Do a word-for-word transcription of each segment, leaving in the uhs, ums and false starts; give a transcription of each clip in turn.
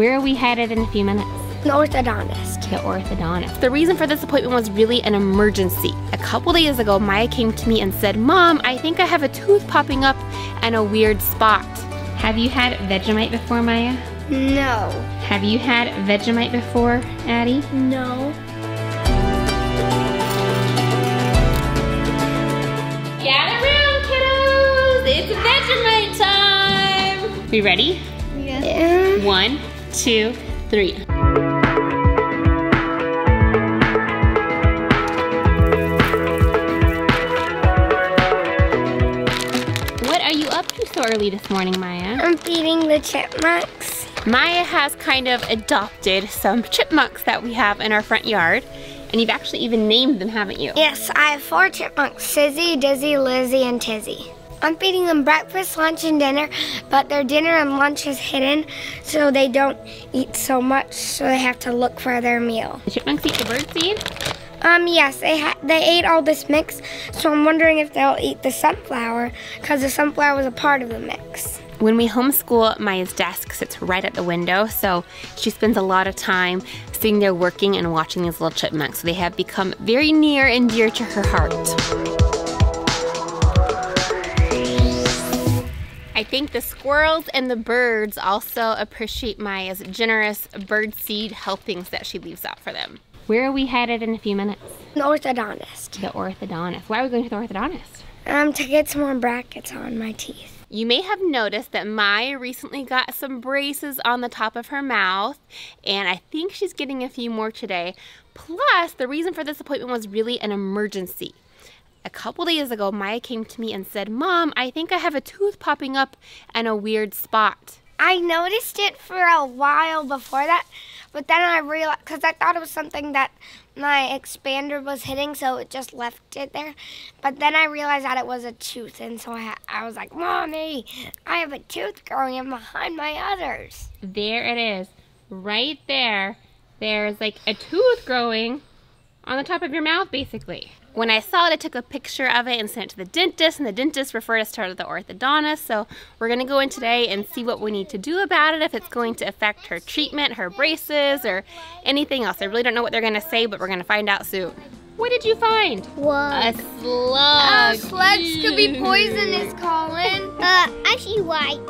Where are we headed in a few minutes? An orthodontist. The orthodontist. The reason for this appointment was really an emergency. A couple days ago, Maya came to me and said, Mom, I think I have a tooth popping up and a weird spot. Have you had Vegemite before, Maya? No. Have you had Vegemite before, Addy? No. Gather around, kiddos! It's Vegemite time! We ready? Yeah. One, two, three. What are you up to so early this morning, Maya? I'm feeding the chipmunks. Maya has kind of adopted some chipmunks that we have in our front yard. And you've actually even named them, haven't you? Yes, I have four chipmunks, Sizzy, Dizzy, Lizzie, and Tizzy. I'm feeding them breakfast, lunch, and dinner, but their dinner and lunch is hidden, so they don't eat so much, so they have to look for their meal. The chipmunks eat the birdseed? Um, yes, they, ha they ate all this mix, so I'm wondering if they'll eat the sunflower, because the sunflower was a part of the mix. When we homeschool, Maya's desk sits right at the window, so she spends a lot of time sitting there working and watching these little chipmunks. So they have become very near and dear to her heart. I think the squirrels and the birds also appreciate Maya's generous bird seed helpings that she leaves out for them. Where are we headed in a few minutes? The orthodontist. The orthodontist. Why are we going to the orthodontist? Um, to get some more brackets on my teeth. You may have noticed that Maya recently got some braces on the top of her mouth, and I think she's getting a few more today. Plus, the reason for this appointment was really an emergency. A couple days ago, Maya came to me and said, Mom, I think I have a tooth popping up and a weird spot. I noticed it for a while before that, but then I realized, because I thought it was something that my expander was hitting, so it just left it there. But then I realized that it was a tooth, and so I, ha I was like, Mommy, I have a tooth growing in behind my others. There it is. Right there. There's like a tooth growing on the top of your mouth, basically. When I saw it, I took a picture of it and sent it to the dentist, and the dentist referred us to the orthodontist, so we're gonna go in today and see what we need to do about it, if it's going to affect her treatment, her braces, or anything else. I really don't know what they're gonna say, but we're gonna find out soon. What did you find? Slug. A slug. Uh, slugs could be poisonous, Colin. Uh, I see white.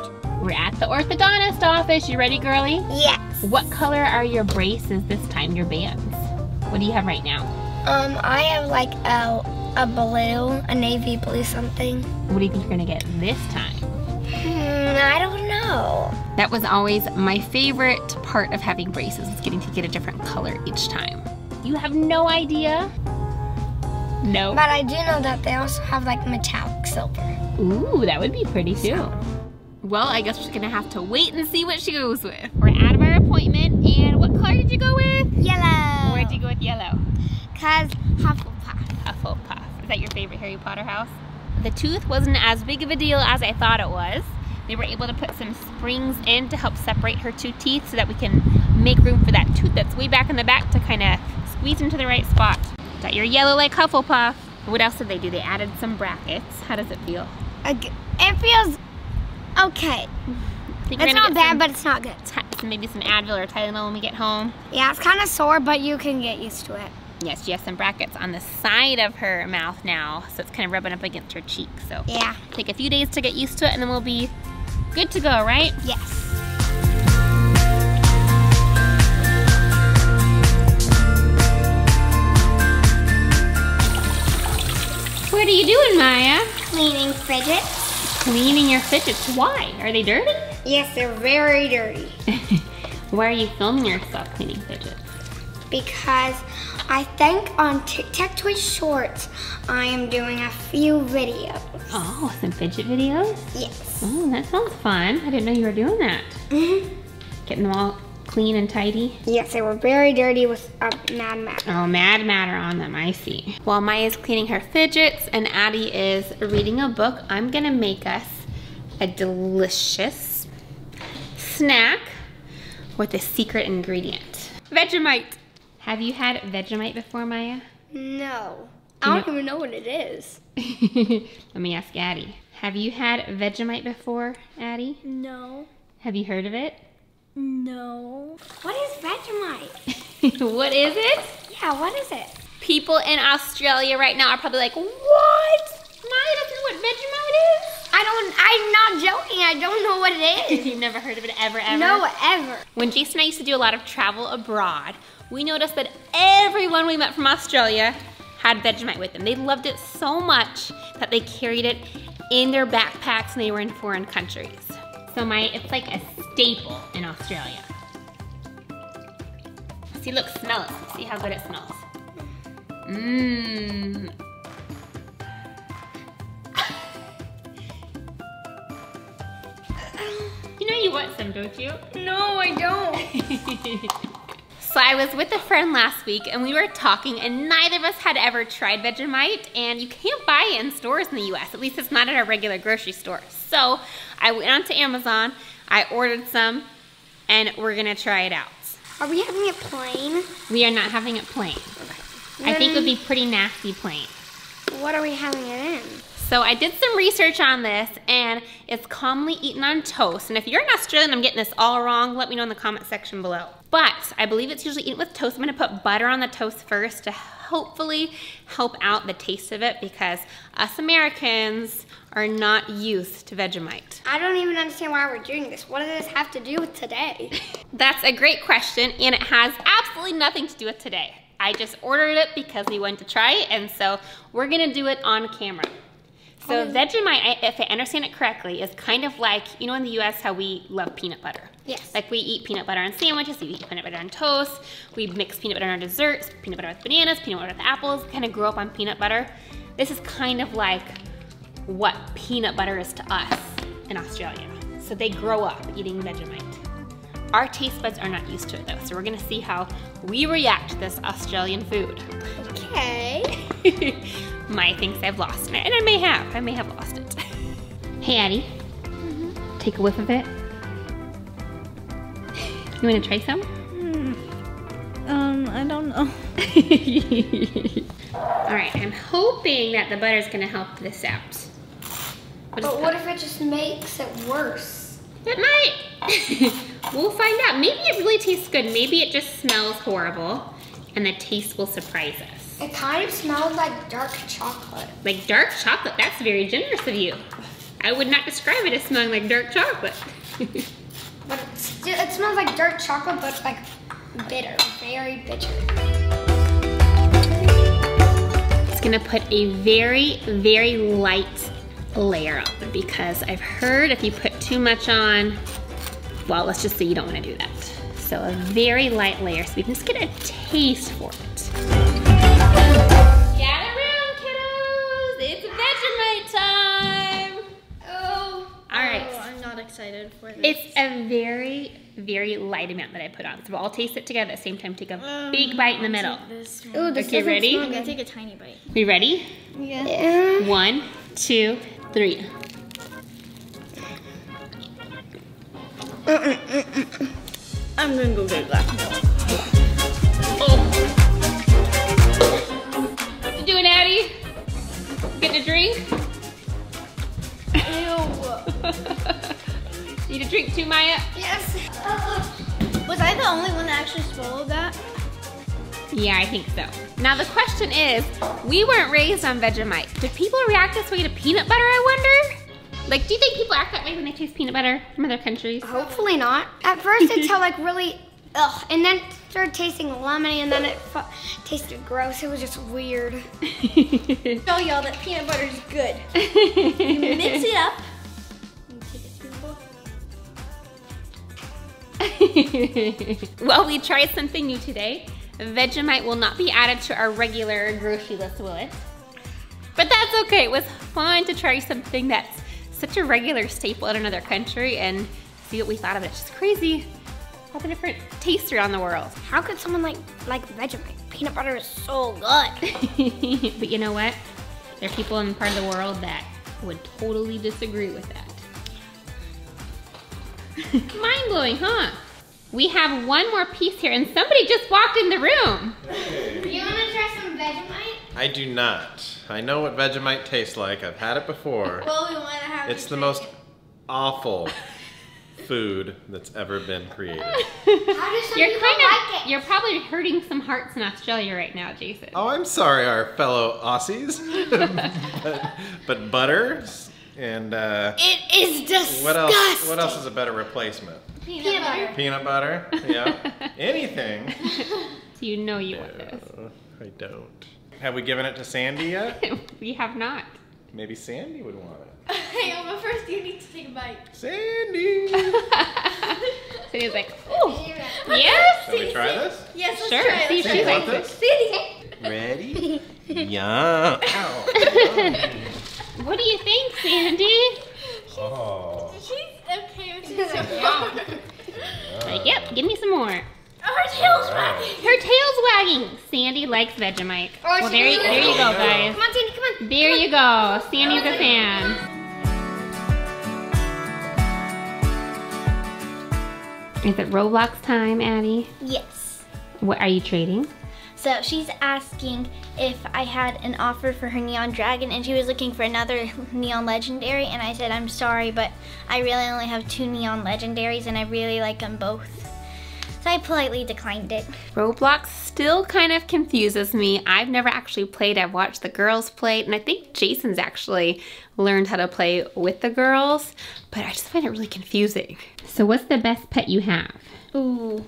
We're at the orthodontist office. You ready, girly? Yes. What color are your braces this time, your bands? What do you have right now? Um, I have like a, a blue, a navy blue something. What do you think you're gonna get this time? Hmm, I don't know. That was always my favorite part of having braces, is getting to get a different color each time. You have no idea? No. But I do know that they also have like metallic silver. Ooh, that would be pretty too. So. Well, I guess we're gonna have to wait and see what she goes with. We're out of our appointment, and what color did you go with? Yellow. Where'd you go with yellow? Because Hufflepuff. Hufflepuff. Is that your favorite Harry Potter house? The tooth wasn't as big of a deal as I thought it was. They were able to put some springs in to help separate her two teeth so that we can make room for that tooth that's way back in the back to kind of squeeze into the right spot. Got your yellow like Hufflepuff. What else did they do? They added some brackets. How does it feel? It feels okay. It's not bad, some, but it's not good. Maybe some Advil or Tylenol when we get home. Yeah, it's kind of sore, but you can get used to it. Yes, she has some brackets on the side of her mouth now, so it's kind of rubbing up against her cheek. So yeah, take a few days to get used to it, and then we'll be good to go, right? Yes. What are you doing, Maya? Cleaning fidgets. Cleaning your fidgets? Why? Are they dirty? Yes, they're very dirty. Why are you filming yourself cleaning fidgets? Because I think on Tic Tac Toy Shorts, I am doing a few videos. Oh, some fidget videos? Yes. Oh, that sounds fun. I didn't know you were doing that. Mm-hmm. Getting them all clean and tidy? Yes, they were very dirty with uh, Mad Matter. Oh, Mad Matter on them, I see. While Maya's cleaning her fidgets and Addy is reading a book, I'm gonna make us a delicious snack with a secret ingredient. Vegemite. Have you had Vegemite before, Maya? No. Do I don't know? even know what it is. Let me ask Addy. Have you had Vegemite before, Addy? No. Have you heard of it? No. What is Vegemite? What is it? Yeah, what is it? People in Australia right now are probably like, what? Maya doesn't know what Vegemite is? I don't, I'm not joking. I don't know what it is. You've never heard of it ever, ever? No, ever. When Jason and I used to do a lot of travel abroad, we noticed that everyone we met from Australia had Vegemite with them. They loved it so much that they carried it in their backpacks when they were in foreign countries. So Maya, it's like a staple in Australia. See, look, smell it. See how good it smells. Mmm. You know you want some, don't you? No, I don't. So I was with a friend last week and we were talking and neither of us had ever tried Vegemite, and you can't buy it in stores in the U S. At least it's not at our regular grocery store. So I went onto Amazon, I ordered some, and we're gonna try it out. Are we having it plain? We are not having it plain. Then I think it would be pretty nasty plain. What are we having it in? So I did some research on this, and it's commonly eaten on toast. And if you're an Australian, I'm getting this all wrong, let me know in the comment section below. But I believe it's usually eaten with toast. I'm gonna put butter on the toast first to hopefully help out the taste of it, because us Americans are not used to Vegemite. I don't even understand why we're doing this. What does this have to do with today? That's a great question, and it has absolutely nothing to do with today. I just ordered it because we went to try it, and so we're gonna do it on camera. So Vegemite, if I understand it correctly, is kind of like, you know in the U S how we love peanut butter? Yes. Like we eat peanut butter on sandwiches, we eat peanut butter on toast, we mix peanut butter in our desserts, peanut butter with bananas, peanut butter with apples, kind of grow up on peanut butter. This is kind of like what peanut butter is to us in Australia. So they grow up eating Vegemite. Our taste buds are not used to it though, so we're gonna see how we react to this Australian food. Okay. Maya thinks I've lost it, and I may have. I may have lost it. Hey, Addy. Mm-hmm. Take a whiff of it. You want to try some? Mm. Um, I don't know. All right, I'm hoping that the butter's gonna help this out. We'll but what if it just makes it worse? It might. We'll find out. Maybe it really tastes good. Maybe it just smells horrible, and the taste will surprise us. It kind of smells like dark chocolate. Like dark chocolate? That's very generous of you. I would not describe it as smelling like dark chocolate. But it's, it smells like dark chocolate, but like bitter, very bitter. It's gonna put a very, very light layer on, because I've heard if you put too much on, well, let's just say you don't wanna do that. So a very light layer, so we can just get a taste for it. Excited for this. It's a very, very light amount that I put on. So we'll all taste it together at the same time. Take a um, big bite in the middle. Ooh, this okay, ready? I'm gonna take a tiny bite. We ready? Yeah. yeah. One, two, three. I'm gonna go get a glass of milk. Oh. What you doing, Addy? Getting a drink? Ew. Need a drink too, Maya? Yes. Was I the only one that actually swallowed that? Yeah, I think so. Now the question is, we weren't raised on Vegemite. Do people react this way to peanut butter, I wonder? Like, do you think people act that way when they taste peanut butter from other countries? Hopefully not. At first it felt like really, ugh, and then it started tasting lemony, and then it tasted gross. It was just weird. Tell y'all that peanut butter is good. You mix it up. Well, we tried something new today. Vegemite will not be added to our regular grocery list, will it? But that's okay. It was fun to try something that's such a regular staple in another country and see what we thought of it. It's just crazy all the different tastes around the world. How could someone like like Vegemite? Peanut butter is so good. But you know what? There are people in part of the world that would totally disagree with that. Mind-blowing, huh? We have one more piece here, and somebody just walked in the room. Hey. You want to try some Vegemite? I do not. I know what Vegemite tastes like. I've had it before. Well, we want to have It's the it. most awful food that's ever been created. How do some you're kind of, like it? You're probably hurting some hearts in Australia right now, Jason. Oh, I'm sorry, our fellow Aussies. but, but butter and uh, it is disgusting. What else? What else is a better replacement? Peanut, Peanut butter. butter. Peanut butter. Yeah. Anything. So you know you no, want this. I don't. Have we given it to Sandy yet? We have not. Maybe Sandy would want it. Hey, but first you need to take a bite. Sandy! Sandy's like, oh, yes! Should we try this? Yes, let's sure. try this. Sure, see if this. Sandy! Ready? Yeah. What do you think, Sandy? She's, oh. she's okay with it. So like, yep, give me some more. Oh, her tail's right. wagging. Her tail's wagging. Sandy likes Vegemite. Oh, well, there you, there you go, guys. Come on, Sandy, come on. There come you on. go. Sandy's oh, a fan. Is it Roblox time, Addy? Yes. What are you trading? So she's asking if I had an offer for her neon dragon, and she was looking for another neon legendary, and I said, I'm sorry, but I really only have two neon legendaries, and I really like them both. So I politely declined it. Roblox still kind of confuses me. I've never actually played. I've watched the girls play, and I think Jason's actually learned how to play with the girls, but I just find it really confusing. So what's the best pet you have? Ooh,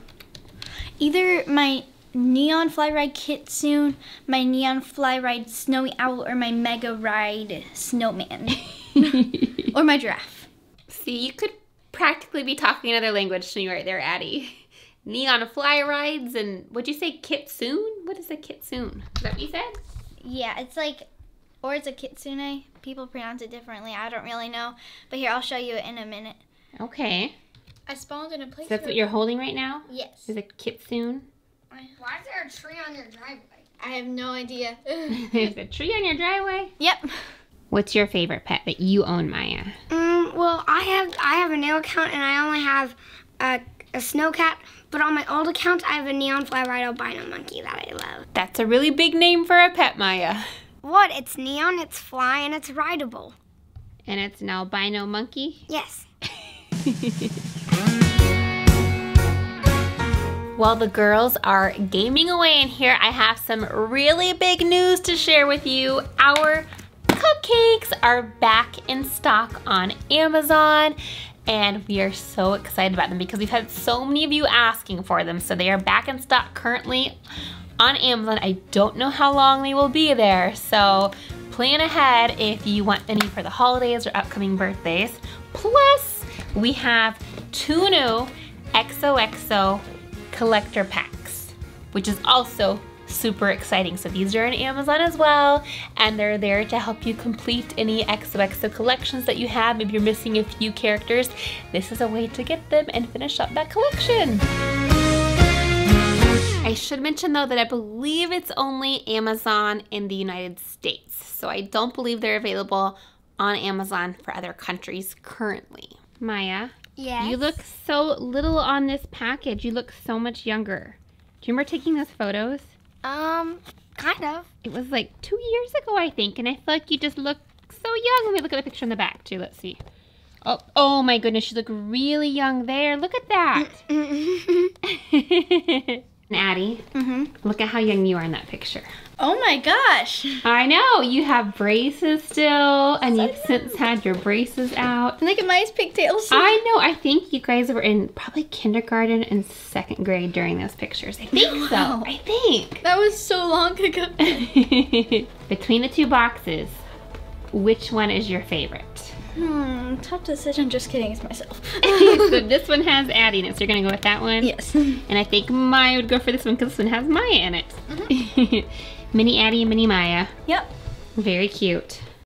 either my Neon Fly Ride Kitsune, my Neon Fly Ride Snowy Owl, or my Mega Ride Snowman, or my giraffe. See, you could practically be talking another language to me right there, Addy. Neon Fly Rides and, what'd you say, Kitsune? What is a Kitsune? Is that what you said? Yeah, it's like, or it's a Kitsune. People pronounce it differently. I don't really know. But here, I'll show you it in a minute. Okay. I spawned in a place. So that's what you're holding right now? Yes. Is it Kitsune? Why is there a tree on your driveway? I have no idea. There's a tree on your driveway? Yep. What's your favorite pet that you own, Maya? Um, well, I have I have a nail account, and I only have a, a snow cat. But on my old account, I have a Neon Fly Ride albino monkey that I love. That's a really big name for a pet, Maya. What? It's neon, it's fly, and it's rideable. And it's an albino monkey? Yes. While the girls are gaming away in here, I have some really big news to share with you. Our cupcakes are back in stock on Amazon. And we are so excited about them because we've had so many of you asking for them. So they are back in stock currently on Amazon. I don't know how long they will be there. So plan ahead if you want any for the holidays or upcoming birthdays. Plus, we have two new X O X O collector packs, which is also super exciting. So these are on Amazon as well, and they're there to help you complete any X O X O collections that you have. Maybe you're missing a few characters. This is a way to get them and finish up that collection. I should mention though that I believe it's only Amazon in the United States. So I don't believe they're available on Amazon for other countries currently. Maya, yes. You look so little on this package. You look so much younger. Do you remember taking those photos? Um, kind of. It was like two years ago, I think, and I feel like you just look so young. Let me look at the picture in the back, too. Let's see. Oh, oh my goodness, you look really young there. Look at that. And Addy, mm-hmm. Look at how young you are in that picture. Oh my gosh. I know. You have braces still, and so you've young. since had your braces out. And look at Maya's pigtails. I know. I think you guys were in probably kindergarten and second grade during those pictures. I think so. Wow. I think. That was so long ago. Between the two boxes, which one is your favorite? Hmm, tough decision. Just kidding, it's myself. So this one has Addy in it, so you're gonna go with that one? Yes. And I think Maya would go for this one because this one has Maya in it. Mm-hmm. Mini Addy and Mini Maya. Yep. Very cute.